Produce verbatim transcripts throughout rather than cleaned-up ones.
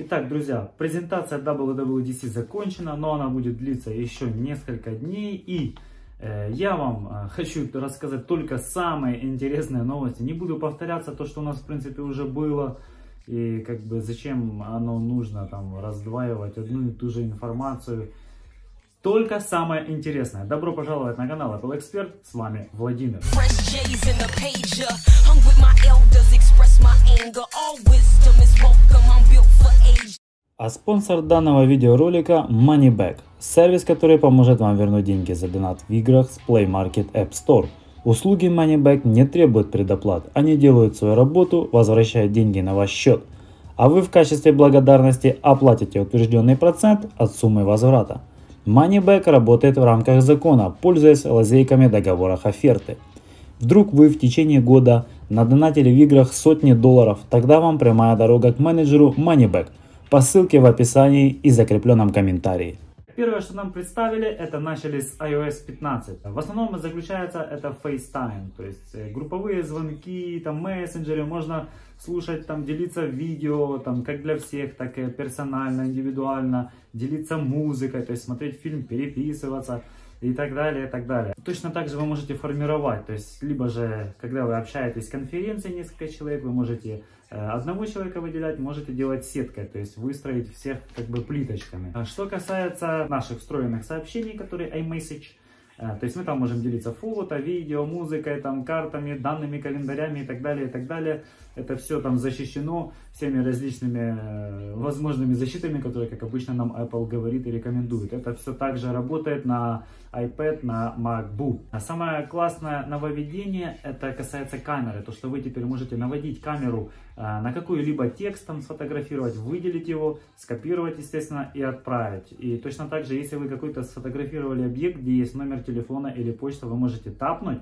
Итак, друзья, презентация дабл ю дабл ю ди си закончена, но она будет длиться еще несколько дней. И э, я вам э, хочу рассказать только самые интересные новости. Не буду повторяться то, что у нас в принципе уже было. И как бы зачем оно нужно там раздваивать одну и ту же информацию. Только самое интересное. Добро пожаловать на канал Apple Expert. С вами Владимир. А спонсор данного видеоролика Moneyback. Сервис, который поможет вам вернуть деньги за донат в играх с Play Market App Store. Услуги Moneyback не требуют предоплат, они делают свою работу, возвращая деньги на ваш счет. А вы в качестве благодарности оплатите утвержденный процент от суммы возврата. Moneyback работает в рамках закона, пользуясь лазейками в договорах оферты. Вдруг вы в течение года надонатили в играх сотни долларов, тогда вам прямая дорога к менеджеру Moneyback по ссылке в описании и закрепленном комментарии. Первое, что нам представили, это начали с iOS пятнадцать. В основном заключается это FaceTime, то есть групповые звонки, там мессенджеры, можно слушать, там делиться видео, там как для всех, так и персонально, индивидуально, делиться музыкой, то есть смотреть фильм, переписываться и так далее, и так далее. Точно так же вы можете формировать, то есть либо же, когда вы общаетесь в конференции несколько человек, вы можете одного человека выделять, можете делать сеткой, то есть выстроить всех как бы плиточками. Что касается наших встроенных сообщений, которые iMessage, то есть мы там можем делиться фото, видео, музыкой, там, картами, данными, календарями и так далее, и так далее. Это все там защищено всеми различными возможными защитами, которые, как обычно, нам Apple говорит и рекомендует. Это все также работает на iPad, на MacBook. А самое классное нововведение, это касается камеры. То, что вы теперь можете наводить камеру на какой-либо текст, там, сфотографировать, выделить его, скопировать, естественно, и отправить. И точно так же, если вы какой-то сфотографировали объект, где есть номер телефона или почта, вы можете тапнуть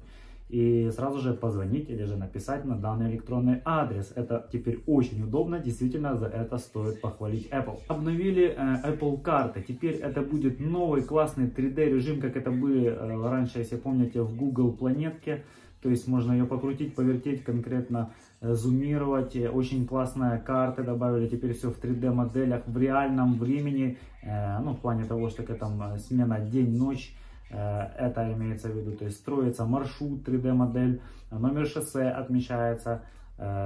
и сразу же позвонить или же написать на данный электронный адрес. Это теперь очень удобно, действительно, за это стоит похвалить Apple. Обновили э, Apple карты, теперь это будет новый классный три дэ режим, как это были э, раньше, если помните, в Google планетке. То есть можно ее покрутить, повертеть, конкретно э, зумировать. Очень классная карта, добавили теперь все в три дэ моделях в реальном времени, э, ну в плане того, что такая там смена день-ночь. Это имеется в виду, то есть строится маршрут, три дэ модель, номер шоссе отмечается,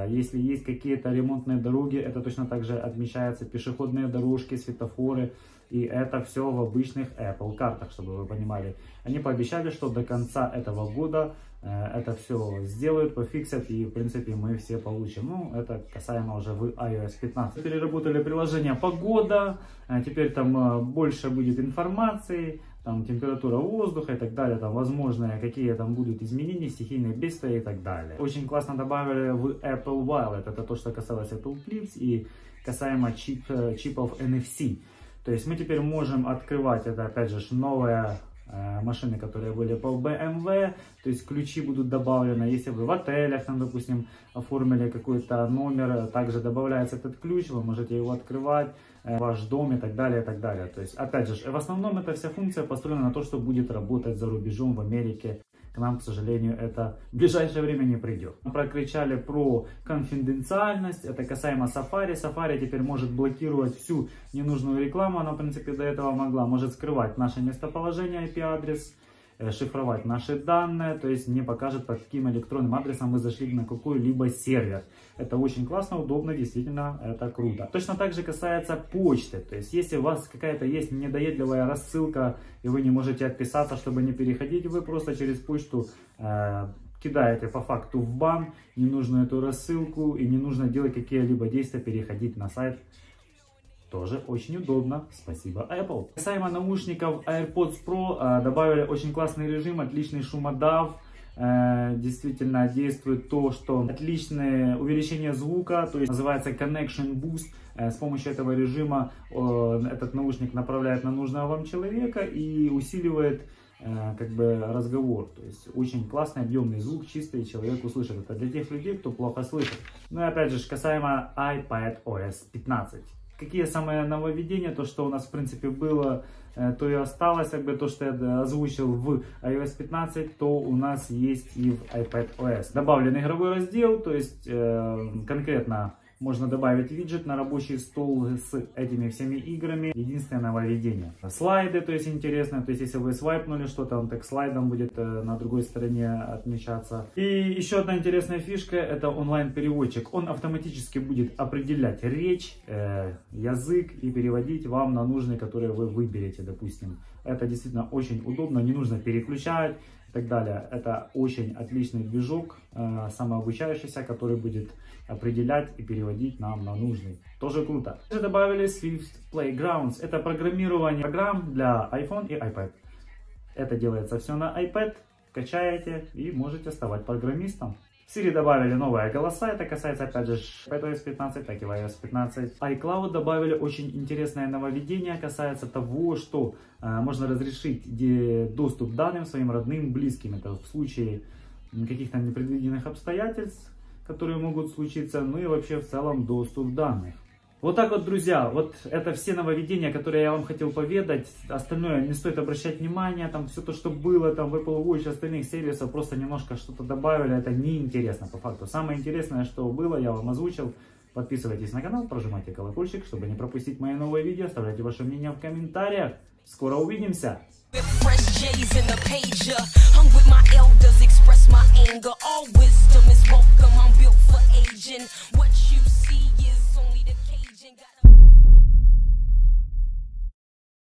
если есть какие-то ремонтные дороги, это точно так же отмечается, пешеходные дорожки, светофоры, и это все в обычных Apple картах, чтобы вы понимали. Они пообещали, что до конца этого года это все сделают, пофиксят, и в принципе мы все получим. Ну, это касаемо уже в iOS пятнадцать. Переработали приложение «Погода», теперь там больше будет информации. Там температура воздуха и так далее, там возможные какие там будут изменения, стихийные бедствия и так далее. Очень классно добавили в Apple Wallet, это то, что касалось Apple Clips и касаемо чип, чипов эн эф си. То есть мы теперь можем открывать, это опять же новые э, машины, которые были по бэ эм вэ, то есть ключи будут добавлены, если вы в отелях, там, допустим, оформили какой-то номер, также добавляется этот ключ, вы можете его открывать. Ваш дом и так далее, и так далее. То есть, опять же, в основном эта вся функция построена на то, что будет работать за рубежом в Америке. К нам, к сожалению, это в ближайшее время не придет. Прокричали про конфиденциальность, это касаемо Safari. Safari теперь может блокировать всю ненужную рекламу, она, в принципе, до этого могла. Может скрывать наше местоположение, ай пи адрес, шифровать наши данные, то есть не покажет, под каким электронным адресом мы зашли на какой-либо сервер. Это очень классно, удобно, действительно, это круто. Точно так же касается почты, то есть если у вас какая-то есть недоедливая рассылка, и вы не можете отписаться, чтобы не переходить, вы просто через почту э, кидаете по факту в бан, не нужно эту рассылку, и не нужно делать какие-либо действия, переходить на сайт. Тоже очень удобно, спасибо Apple. Касаемо наушников AirPods Pro, добавили очень классный режим, отличный шумодав. Действительно действует то, что отличное увеличение звука, то есть называется Connection Boost. С помощью этого режима этот наушник направляет на нужного вам человека и усиливает как бы разговор, то есть очень классный объемный звук, чистый, человек услышит. Это для тех людей, кто плохо слышит. Ну и опять же касаемо iPadOS пятнадцать. Какие самые нововведения, то, что у нас в принципе было, то и осталось, как бы то, что я озвучил в iOS пятнадцать, то у нас есть и в iPadOS. Добавлен игровой раздел, то есть э, конкретно Можно добавить виджет на рабочий стол с этими всеми играми. Единственное нововведение. Слайды, то есть интересно, то есть если вы свайпнули что-то, он так слайдом будет на другой стороне отмечаться. И еще одна интересная фишка, это онлайн-переводчик. Он автоматически будет определять речь, э, язык и переводить вам на нужный, который вы выберете, допустим. Это действительно очень удобно, не нужно переключать и так далее. Это очень отличный движок, э, самообучающийся, который будет определять и переводить нам на нужный. Тоже круто. Также добавили Swift Playgrounds. Это программирование программ для iPhone и iPad. Это делается все на iPad. Качаете и можете стать программистом. В Siri добавили новые голоса, это касается опять же iPadOS пятнадцать, так и iOS пятнадцать. iCloud добавили очень интересное нововведение, касается того, что э, можно разрешить доступ к данным своим родным, близким. Это в случае каких-то непредвиденных обстоятельств, которые могут случиться, ну и вообще в целом доступ к данным. Вот так вот, друзья, вот это все нововведения, которые я вам хотел поведать. Остальное не стоит обращать внимания, там все то, что было, там в Apple Watch, остальных сервисов, просто немножко что-то добавили, это неинтересно по факту. Самое интересное, что было, я вам озвучил. Подписывайтесь на канал, прожимайте колокольчик, чтобы не пропустить мои новые видео, оставляйте ваше мнение в комментариях. Скоро увидимся! What you see is only the cage and got a